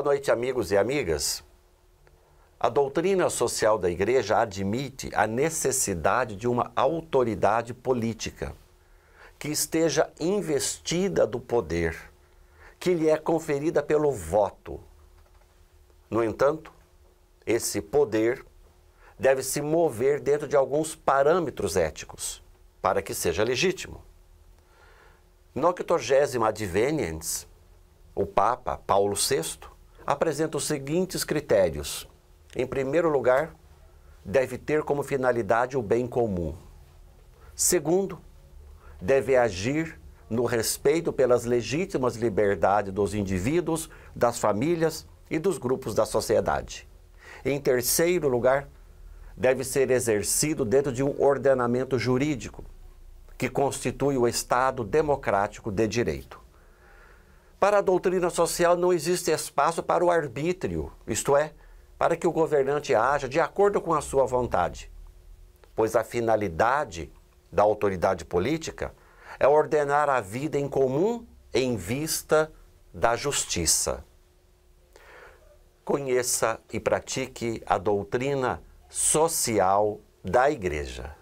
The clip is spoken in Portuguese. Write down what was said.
Boa noite, amigos e amigas. A doutrina social da Igreja admite a necessidade de uma autoridade política que esteja investida do poder que lhe é conferida pelo voto. No entanto, esse poder deve se mover dentro de alguns parâmetros éticos para que seja legítimo. No Octogesima Adveniens, o Papa Paulo VI apresenta os seguintes critérios. Em primeiro lugar, deve ter como finalidade o bem comum. Segundo, deve agir no respeito pelas legítimas liberdades dos indivíduos, das famílias e dos grupos da sociedade. Em terceiro lugar, deve ser exercido dentro de um ordenamento jurídico que constitui o Estado democrático de direito. Para a doutrina social não existe espaço para o arbítrio, isto é, para que o governante aja de acordo com a sua vontade, pois a finalidade da autoridade política é ordenar a vida em comum em vista da justiça. Conheça e pratique a doutrina social da Igreja.